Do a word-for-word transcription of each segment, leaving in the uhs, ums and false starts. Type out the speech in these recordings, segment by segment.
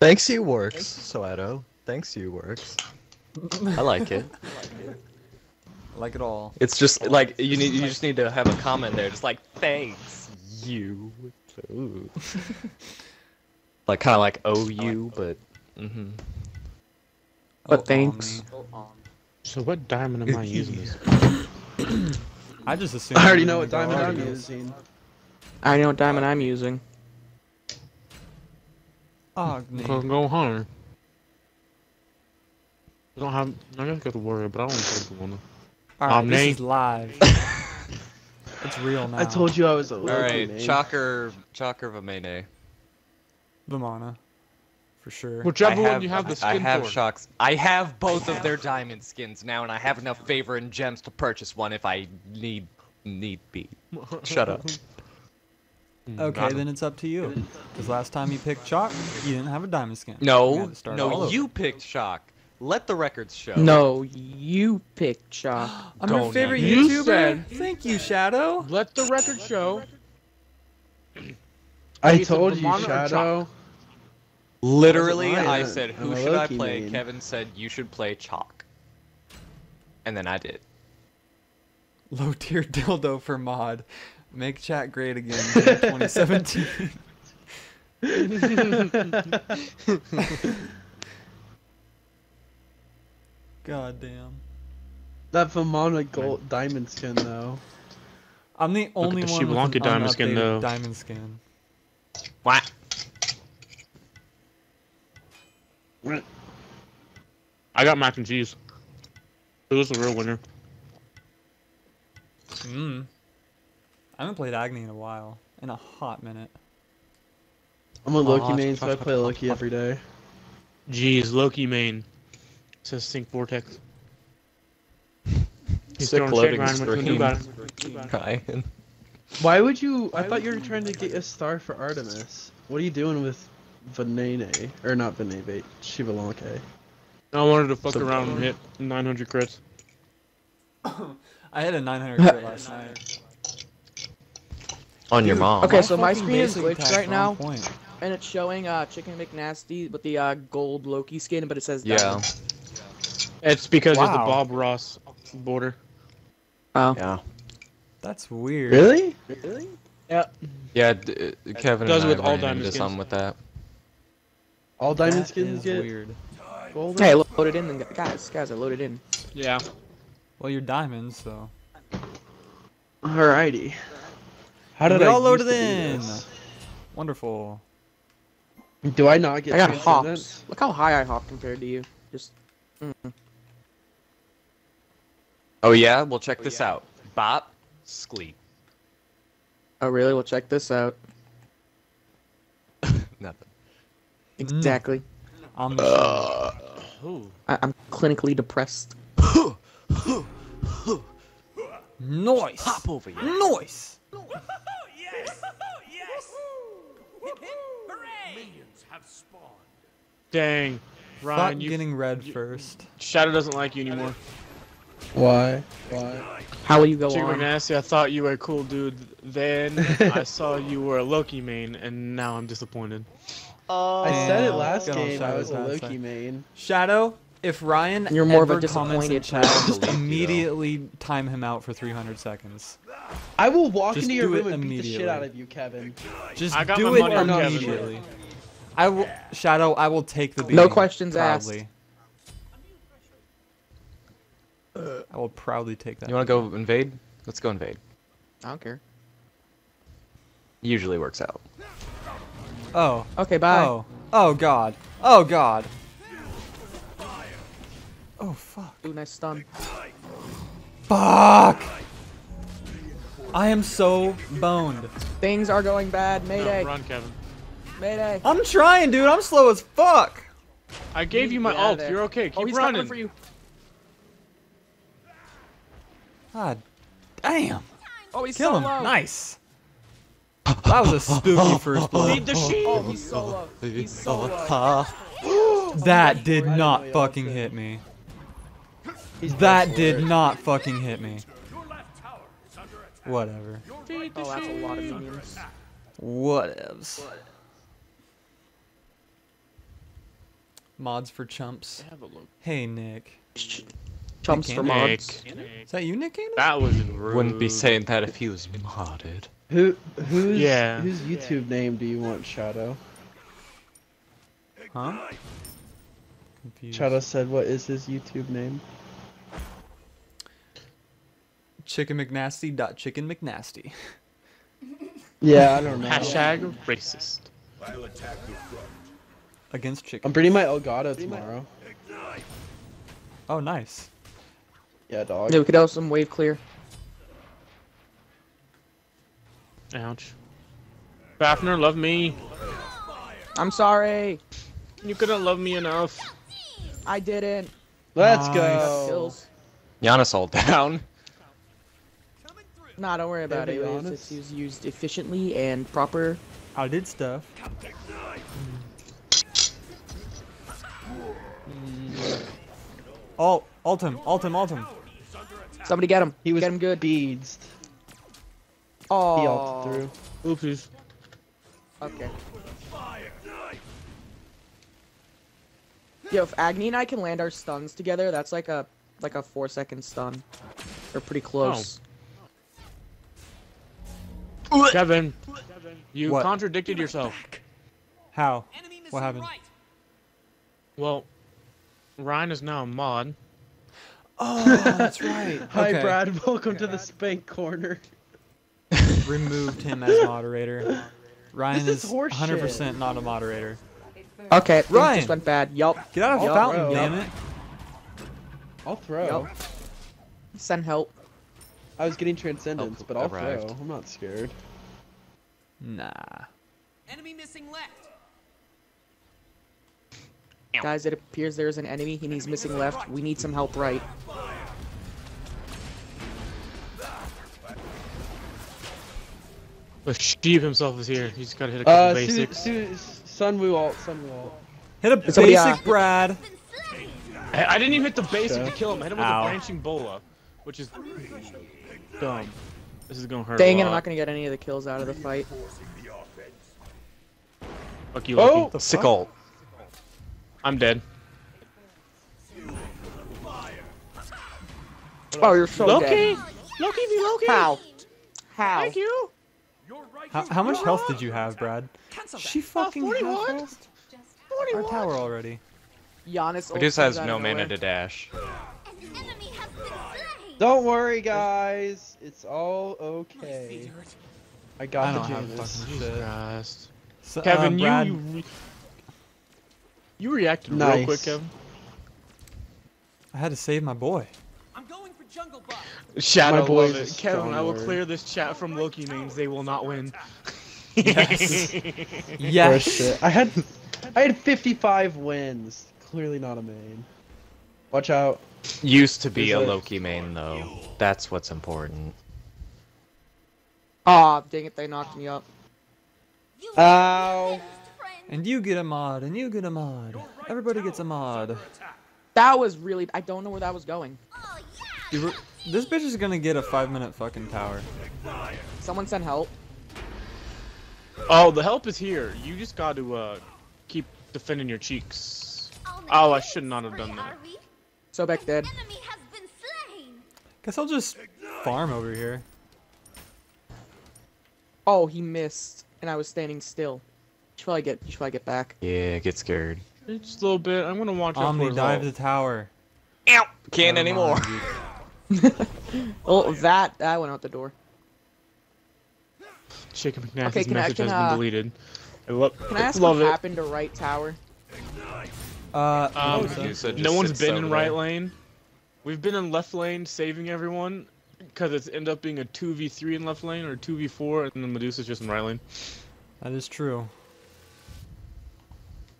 Thanks you works, Soeto. Thanks you works. I like it. I like it all. It's just like you need you just need to have a comment there, just like thanks you. Ooh. Like kind of like O U, but mm-hmm. But oh, thanks. Oh, oh. So what diamond am I using this? I just assumed I already know what diamond I'm using. I know what diamond I'm using. Agni. Go, go hunter. I don't have. I don't got to worry, but I don't think I'm gonna. Alright, um, this name. Is live. It's real now. I told you I was a little Alright, Chakar, Chakar Vamana. Vamana. For sure. Whichever one you have the skin I have for. Shocks. I have both I have. of their diamond skins now, and I have enough favor and gems to purchase one if I need need be. Shut up. Okay, Not then it's up to you. Because last time you picked Shock, you didn't have a diamond skin. No, no, you picked Shock. Let the records show. No, you picked Shock. I'm Don't your favorite you YouTuber. Said. Thank you, Shadow. Let the record show. I told you, Shadow. Literally, I said, who should I play? Man. Kevin said, you should play Chalk. And then I did. Low tier dildo for mod. Make chat great again in twenty seventeen. God damn. That Vamana gold diamond skin though. I'm the only Look at the one with an diamond skin though. Diamond skin. What? I got mac and cheese. Who's the real winner? Mmm. I haven't played Agni in a while. In a hot minute. I'm a Loki oh, main, so I play Loki every day. Jeez, Loki main. Says Sync Vortex. He's Sick loading screen. Why would you... I thought you were trying to get a star for Artemis. What are you doing with Venene? Or not Venene, Shivalanke. I wanted to fuck so around and hit nine hundred crits. I had a nine hundred crit last night. On Dude, your mom. Okay, so my screen is glitched right now, point. and it's showing uh, Chick three N Mc Nasty with the uh, gold Loki skin, but it says yeah. It's because wow. of the Bob Ross border. Oh. Yeah. That's weird. Really? Really? Yeah. Yeah, d Kevin does and with I all ran diamond into skins. Something with that. All diamond that skins get weird. Golden? Hey, load it in, then guys. Guys, I loaded in. Yeah. Well, you're diamonds, so. Alrighty. How did we I all load it in? Wonderful. Do I not get I got hops. Look how high I hop compared to you. Just. Mm. Oh yeah, we'll check oh, this yeah. out. Bop, Skleep. Oh really? We'll check this out. Nothing. Exactly. Mm. I'm. Uh, I I'm clinically depressed. Nice. Hop over you. Nice. Yes! Yes! Hip, hip, hooray! Minions have spawned. Dang, Ryan, Stop you getting red you, first. Shadow doesn't like you anymore. Why? Why? How will you go Chick three N Mc Nasty, on? Nasty, I thought you were a cool dude. Then I saw you were a Loki main, and now I'm disappointed. Oh. I said it last game. I was a Loki main. Shadow, if Ryan You're more ever of a disappointed chat, just immediately time him out for three hundred seconds. I will walk just into your room and beat the shit out of you, Kevin. Just I got do my it money on immediately. Kevin. I will, Shadow. I will take the beating. No questions proudly. asked. I will proudly take that. You want to go invade? Let's go invade. I don't care. Usually works out. Oh. Okay. Bye. Oh. Oh God. Oh God. Oh fuck. Ooh, nice stun. Fuck! I am so boned. Things are going bad. Mayday. No, run, Kevin. Mayday. I'm trying, dude. I'm slow as fuck. I gave you my ult. You're okay. Keep oh, he's running. For you. God damn. Oh, he's Kill so him. Low. Nice. That was a spooky first blow. Lead the sheep. Oh, he's so low. He's so low. That did not fucking hit me. That did not fucking hit me. Whatever. Oh, that's a lot of minions. Whatevs. Mods for chumps. Have a look. Hey, Nick. Chumps for mods. Nick. Is that you, Nick? That was rude. Wouldn't be saying that if he was modded. Who, who's, yeah. whose YouTube yeah. name do you want, Shadow? Huh? Confused. Shadow said, what is his YouTube name? Chick three n M C Nasty dot Chick three n M C Nasty. Yeah, I don't know. Hashtag racist. I'll attack the front. Against chicken. I'm breeding my Elgato tomorrow. Oh, nice. Yeah, dog. Yeah, we could have some wave clear. Ouch. Fafner, love me. I'm sorry. You couldn't love me enough. I didn't. Let's nice. go. Janus all down. Nah, don't worry about it. It was used efficiently and proper. I did stuff. Mm. Oh, ult him, ult him, ult him. Somebody get him. He was get him good. Beads. Oh. He ulted through. Oopsies. Okay. Yo, if Agni and I can land our stuns together, that's like a like a four second stun. They're pretty close. Oh. Kevin, you what? contradicted yourself. How? What happened? Right. Well, Ryan is now a mod. Oh, that's right. Hi, okay. Brad. Welcome okay. to the Spank Corner. Removed him as moderator. Ryan this is one hundred percent not a moderator. Okay, Ryan just went bad. Yup. Get out of the fountain, damn it. I'll throw. Yep. Send help. I was getting Transcendence, oh, but I'll arrived. throw. I'm not scared. Nah. Enemy missing left. Guys, it appears there is an enemy. He needs missing left. We need some help right. But Steve himself is here. He's got to hit a couple uh, basics. Su Su Sun Wu ult, Sun Wu ult. Hit a so, basic, yeah. Brad. I, I didn't even hit the basic to kill him. I hit him with Ow. a branching bola, which is... Dumb. This is gonna hurt. Dang it! I'm not gonna get any of the kills out of the fight. Fuck you, Loki. Oh, sick ult. I'm dead. Oh, you're so Loki. dead. Loki, be Loki. How? How? Thank you. How, how much health did you have, Brad? She fucking uh, forty-one. Our tower already. Giannis. Medusa has no mana to dash. Don't worry, guys. It's all okay. I got I the Janus. Jesus so, Kevin, uh, you, you, re you reacted nice. real quick, Kevin. I had to save my boy. I'm going for jungle bot. Shadow boy. Kevin, I will word. clear this chat from Loki names. They will not win. Yes. Yes. I had, I had fifty-five wins. Clearly not a main. Watch out. Used to be a Loki main though. That's what's important. Ah, oh, dang it! They knocked me up. Ow! And you get a mod, and you get a mod. Everybody gets a mod. That was really. I don't know where that was going. Were, this bitch is gonna get a five-minute fucking tower. Someone send help. Oh, the help is here. You just got to uh, keep defending your cheeks. Oh, I should not have done that. So back dead. Guess I'll just farm over here. Oh, he missed, and I was standing still. You should probably get, you should probably get back. Yeah, get scared. Just a little bit. I'm gonna watch. Omni dive the tower. Ow! Can't oh, anymore. Well, that that went out the door. Chick three n M C Nasty's okay, message can, has uh, been deleted. I lo can I ask love what it. happened to right tower? Uh, um, Medusa. No one's been in right lane. We've been in left lane saving everyone because it's end up being a two v three in left lane or two v four, and then Medusa's just in right lane. That is true.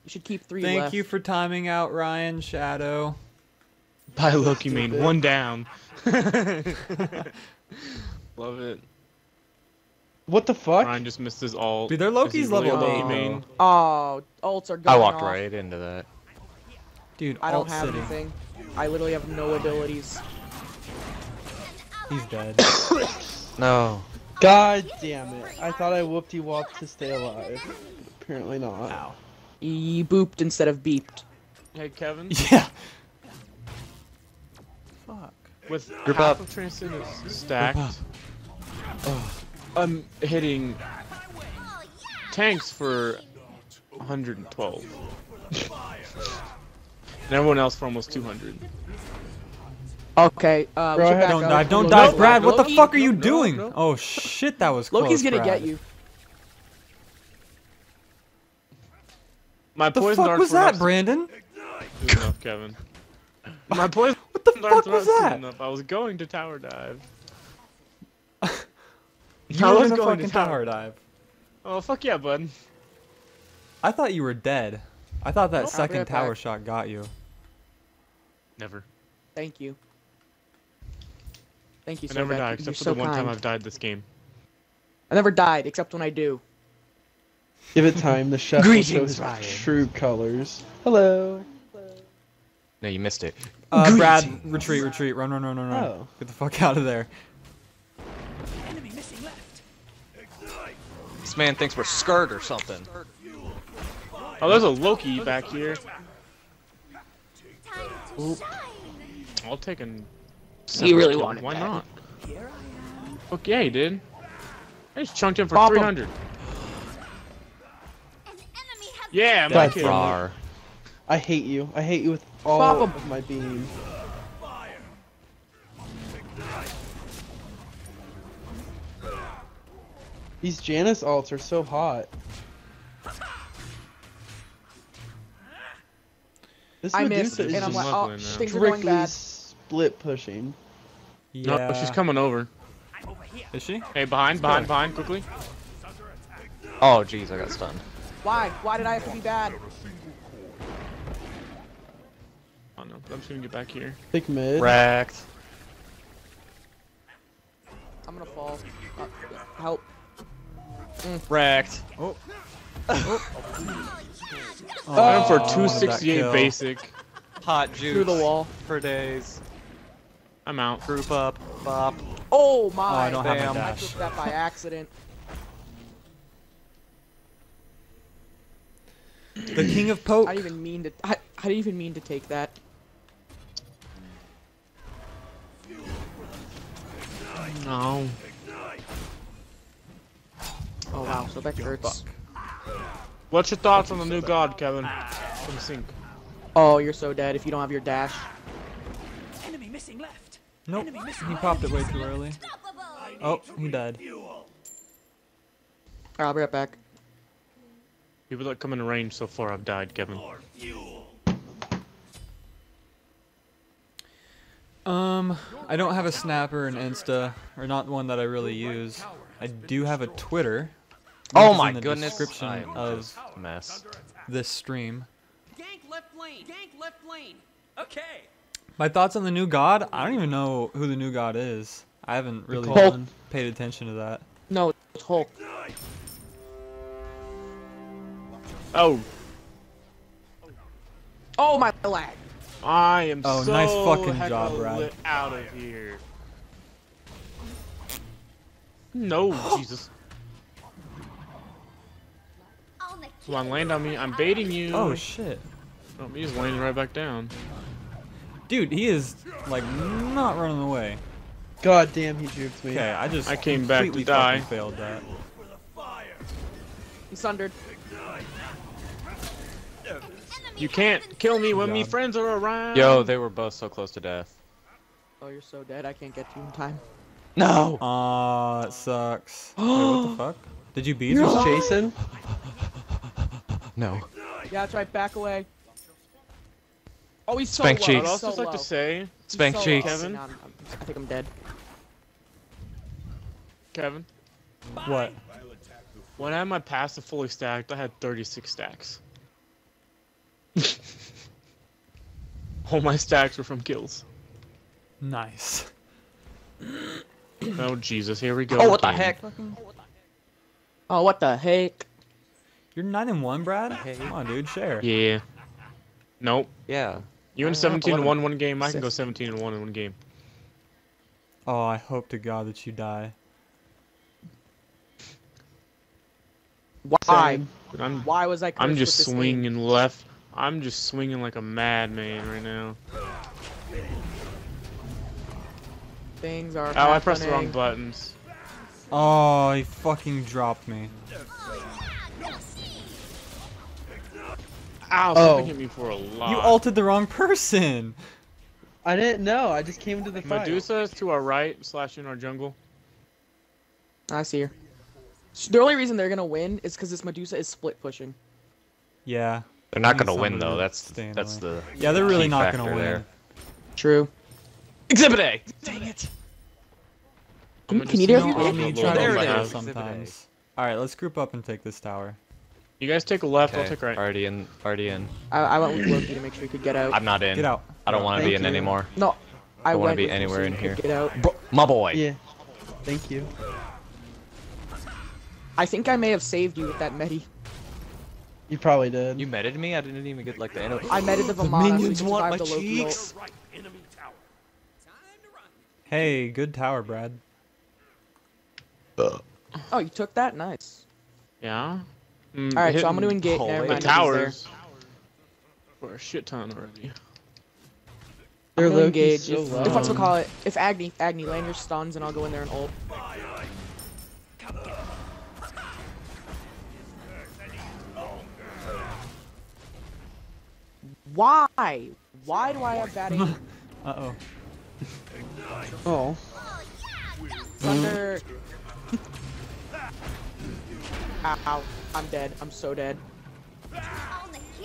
You should keep three left. Thank you for timing out, Ryan Shadow. Bye, Loki main. One down. Love it. What the fuck? Ryan just missed his ult. Dude, they're Loki's level Loki main. Oh, ults are going off. I walked right into that. Dude, I don't have city. anything. I literally have no abilities. He's dead. No. God damn it. I thought I whoopty-whopped to stay alive. Apparently not. Ow. He booped instead of beeped. Hey, Kevin? Yeah. Fuck. With Group half up. Of Transcendence stacked, oh, I'm hitting tanks for one hundred twelve. And everyone else for almost two hundred. Okay, uh, Bro, back don't up. dive, don't dive, no, Brad. What Loki, the fuck are you no, doing? No, no. Oh shit, that was close. Loki's gonna Brad. get you. My the poison fuck was that, Brandon? Good enough, Kevin. My poison. What the fuck was that? I was going to tower dive. you I was going to tower dive. Oh fuck yeah, bud. I thought you were dead. I thought that oh, second right tower back. shot got you. Never. Thank you. Thank you so much. I never die, except for the one time I've died this game. I never died, except when I do. Give it time, the chef will show his true colors. Hello. Hello. No, you missed it. Uh, Brad, retreat, retreat, run, run, run, run, run. Oh. Get the fuck out of there. Enemy missing left. This man thinks we're skirt or something. Oh, there's a Loki back here. Oop. I'll take an... You really kill. wanted Why that. not? Fuck yeah, he did. I just chunked him for Pop three hundred. Him. Yeah, my kid. I hate you. I hate you with all Pop of him. my being. These Janus alts are so hot. This I Medusa missed, is and I'm like, oh, things are going bad. Split pushing. Yeah. No, she's coming over. Is she? Hey, behind, behind, behind, quickly. Oh, jeez, I got stunned. Why? Why did I have to be bad? Oh no, I'm just gonna get back here. Pick mid. Wrecked. I'm gonna fall. Uh, help. Mm. Wrecked. Oh. oh. oh. I'm for two sixty-eight basic. Hot juice through the wall for days. I'm out. Group up, bop. Oh my! Oh, I don't Damn. have my dash. I took that by accident. The king of poke. I didn't even mean to. I, I didn't even mean to take that. No. Oh wow! So that hurts. What's your thoughts on the new god, Kevin? From Sync. Oh, you're so dead if you don't have your dash. Enemy missing left. Nope, Enemy missing he popped left. it way too early. Oh, he died. Alright, I'll be right back. People that come in range so far have died, Kevin. Um, I don't have a snapper and insta, or not one that I really use. I do have a Twitter. Oh my goodness! Description of mess. This stream. Left lane. Gank left lane. Okay. My thoughts on the new god? I don't even know who the new god is. I haven't really done, paid attention to that. No, it's Hulk. Oh. Oh my lag. I am oh, so nice fucking job, Brad. out of here. No, Jesus. Come on, land on me. I'm baiting you. Oh shit. Oh, he's laying right back down. Dude, he is, like, not running away. God damn, he juked me. Okay, I just I came back to die. failed that. He's sundered. You can't kill me when God. me friends are around. Yo, they were both so close to death. Oh, you're so dead, I can't get to you in time. No! Aw, uh, that sucks. Wait, what the fuck? Did you beat him? Jason? No. Yeah, that's right, back away. Oh, he's so Spank low. cheeks. I'd also so like low. to say... Spank so cheeks. Kevin? No, I'm, I'm, I think I'm dead. Kevin? Bye. What? When I had my passive fully stacked, I had thirty-six stacks. All my stacks were from kills. Nice. Oh, Jesus. Here we go. Oh, what again. the heck? Oh, what the heck? You're nine and one, Brad? Hey, come on, dude. Share. Yeah. Nope. Yeah. You in seventeen and one one game, I can go seventeen and one in one game. Oh, I hope to God that you die. Why? I'm, Why was I? I'm just swinging left, I'm just swinging like a madman right now. Things are. Oh, happening. I pressed the wrong buttons. Oh, he fucking dropped me. Ow, something oh. hit me for a lot. You ulted the wrong person! I didn't know, I just came into the fight. Medusa is to our right, slashing our jungle. I see her. The only reason they're gonna win is because this Medusa is split pushing. Yeah. They're not gonna win though, that's that's the Yeah, they're really not gonna win. There. True. Exhibit A! Dang it! Can you do it sometimes? Alright, let's group up and take this tower. You guys take a left, okay. I'll take right. Already in. Already in. I, I went with Loki to make sure he could get out. I'm not in. Get out. I don't no, want to be in you. anymore. No, I, I want to be anywhere in here. Get out. Bro, my boy. Yeah. Thank you. I think I may have saved you with that medi. You probably did. You medded me? I didn't even get like the enemy. I medded the Vamana. The minions so want my cheeks. Right, enemy tower. Time to run. Hey, good tower, Brad. Uh. Oh, you took that? Nice. Yeah. Mm, All right, so I'm gonna engage. Never mind, the towers. Or a shit ton already. They're low gauge. So if, if what's we call it? If Agni, Agni, land your stuns, and I'll go in there and ult. Why? Why do I have that aim? uh oh. oh. Thunder. Ow. I'm dead. I'm so dead.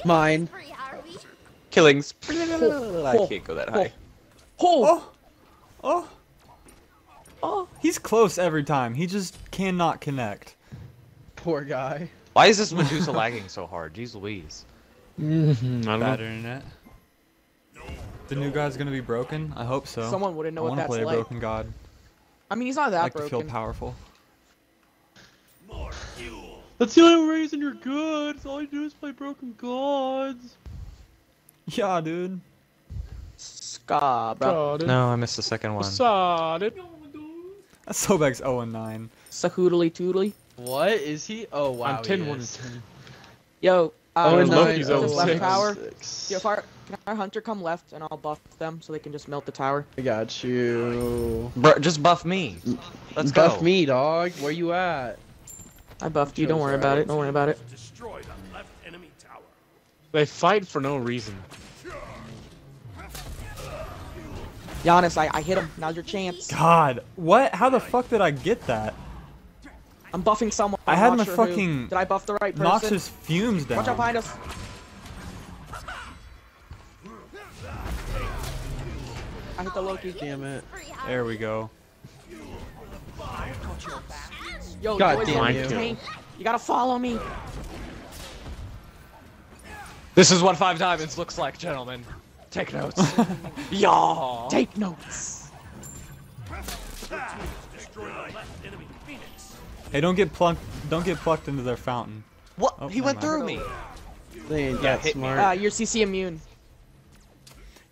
Mine. Killings. Oh, I can't go that high. Oh. oh! Oh! Oh! He's close every time. He just cannot connect. Poor guy. Why is this Medusa lagging so hard? Jeez Louise. Mm-hmm. I don't Bad know. internet. The new guy's gonna be broken? I hope so. Someone wouldn't know I what that's like. I wanna play a broken god. I mean, he's not that I like broken. I like to feel powerful. More fuel. That's the only reason you're good. All you do is play broken gods. Yeah, dude. Ska, bro. No, I missed the second one. Saw it. That's Sobek's oh and nine. Sahoodly toodly. What is he? Oh wow. I'm ten one. Yo, uh, Loki's left tower. Yo, far, can our hunter come left and I'll buff them so they can just melt the tower? I got you. Bro, just buff me. Let's go. Buff me, dog. Where you at? I buffed you, don't worry about it, don't worry about it. They fight for no reason. Janus, I, I hit him, now's your chance. God, what? How the fuck did I get that? I'm buffing someone, I'm I had my sure fucking... Who. Did I buff the right person? Noxious fumes down. Watch out behind us. I hit the Loki. Damn it. There we go. Yo, God damn you. Tank. You gotta follow me. This is what five diamonds looks like, gentlemen. Take notes. Y'all. Take notes. Hey, don't get plucked. Don't get plucked into their fountain. What? Oh, he went mind. through me. They ain't that yeah, smart. Ah, uh, you're C C immune.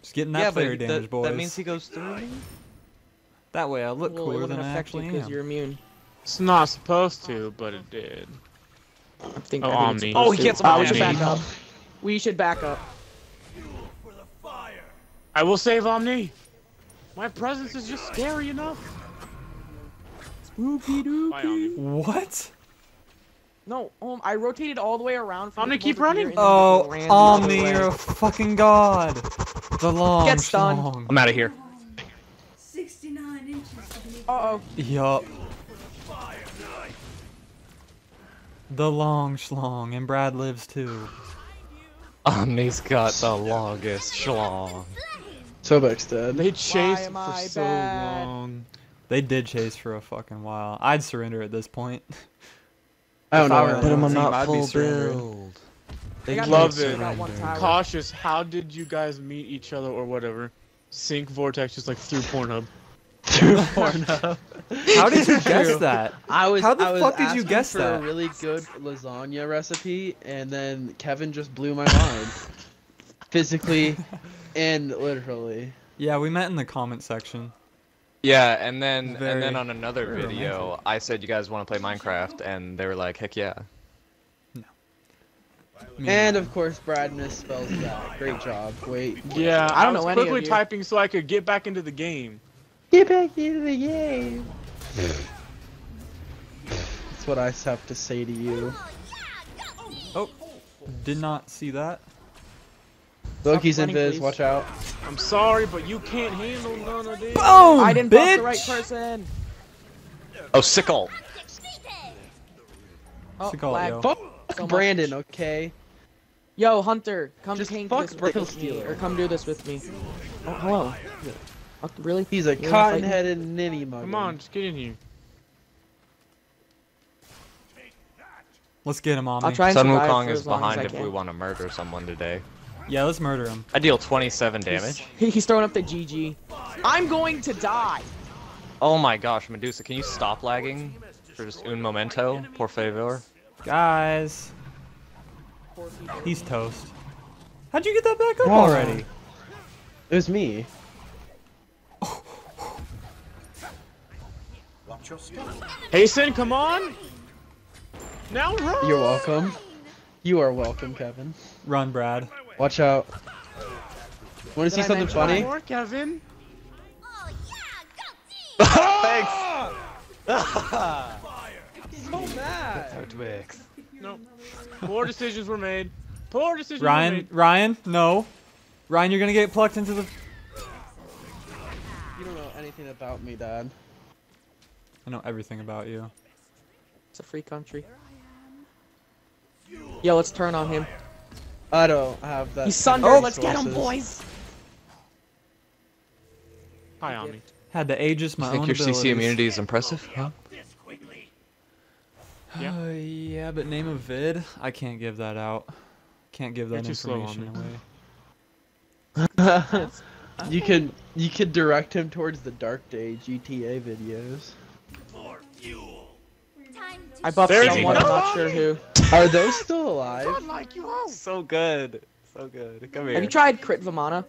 Just getting that yeah, player damage, that, boys. That means he goes through me. That way, I look well, cooler than I actually am. Because you're immune. It's not supposed to, but it did. I think oh, I think oh he gets oh, we should back up. We should back up. For the fire. I will save Omni. My presence is just scary enough. Spooky dookie. What? No, um, I rotated all the way around. Omni, keep running. Oh, Omni, you're a fucking god. The long. Get stunned. I'm out of here. sixty-nine inches. Uh oh. Yup. The long schlong, and Brad lives too. Omni's got the longest schlong. Sobek's dead. They chased for so bad? long. They did chase for a fucking while. I'd surrender at this point. I don't know, but I'm not full build. They loved it. Cautious, how did you guys meet each other or whatever? Sync Vortex just like through Pornhub. How did you guess that? I was. How the I was fuck did you guess for that? A really good lasagna recipe, and then Kevin just blew my mind, physically, and literally. Yeah, we met in the comment section. Yeah, and then very, and then on another video, romantic. I said you guys want to play Minecraft, and they were like, heck yeah. No. And of course, Brad misspells that. Great job. Wait. Yeah, I don't know. I was quickly typing so I could get back into the game. Get back into the game. That's what I have to say to you. Oh, did not see that. Loki's in biz. Watch out. I'm sorry, but you can't handle none of this. Boom, I didn't buff the right person. Oh, sick ult. Oh, sick ult, yo. Fuck so Brandon, much. Okay. Yo, Hunter, come Just tank fuck this with me, or come do this with me. Oh, hello. Oh, really? He's a cotton-headed ninny mug. Come on, just get in here. Let's get him on. Sun Wukong is behind if we want to murder someone today. Yeah, let's murder him. I deal twenty-seven damage. He's, he's throwing up the G G. I'm going to die. Oh my gosh, Medusa, can you stop lagging for just un momento, por favor? Guys, he's toast. How'd you get that back up Whoa. already? It was me. Hasten, come on! Now run! You're welcome. You are welcome, Kevin. Run, Brad. Watch out. Want to see something funny? More, Kevin? Oh, yeah, go Thanks. He's so mad. No. Poor decisions were made. Poor decisions Ryan, were made. Ryan, no. Ryan, you're going to get plucked into the... You don't know anything about me, Dad. I know everything about you. It's a free country. Yo, let's turn on him. I don't have that. He's sundered. Oh, let's get him, boys. Hi, Omni. Had to Aegis my own abilities. You think your C C immunity is impressive, huh? Yeah. Uh, yeah, but name a vid. I can't give that out. Can't give that information away. You can you can direct him towards the Dark Day G T A videos. I buffed someone, I'm not sure who. Are those still alive? God, like you all. So good. So good. Come here. Have you tried crit Vamana?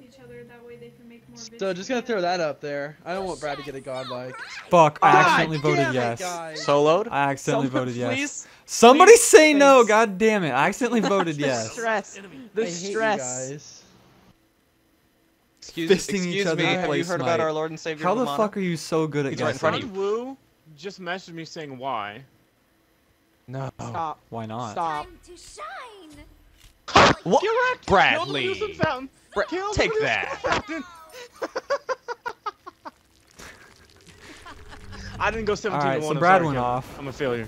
So just gonna throw that up there. I don't want Brad to get a godlike. Fuck, I God, accidentally voted yes. Soloed? I accidentally Someone, voted yes. Please, Somebody please, say please. no, god damn it. I accidentally voted the yes. Stress. The I stress. Hate you guys. Excuse, excuse each other me, have you heard Smite. about our Lord and Savior How Vamana? the fuck are you so good at He's guessing? Right in front of you. Woo just messaged me saying why. No. Stop. Why not? Stop. What? Bradley. Bra Kill Take that. I didn't go seventeen to one. All right, so Brad went off. I'm a failure.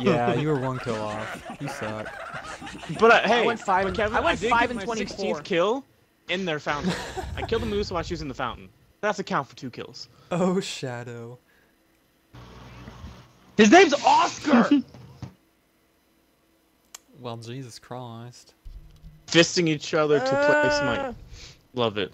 Yeah, you were one kill off. You suck. But uh, hey, I went five and Kevin, I went I five and twenty-four. sixteenth kill in their fountain. I killed the moose while she was in the fountain. That's a count for two kills. Oh shadow. His name's Oscar! Well, Jesus Christ. Fisting each other to play Smite. Love it.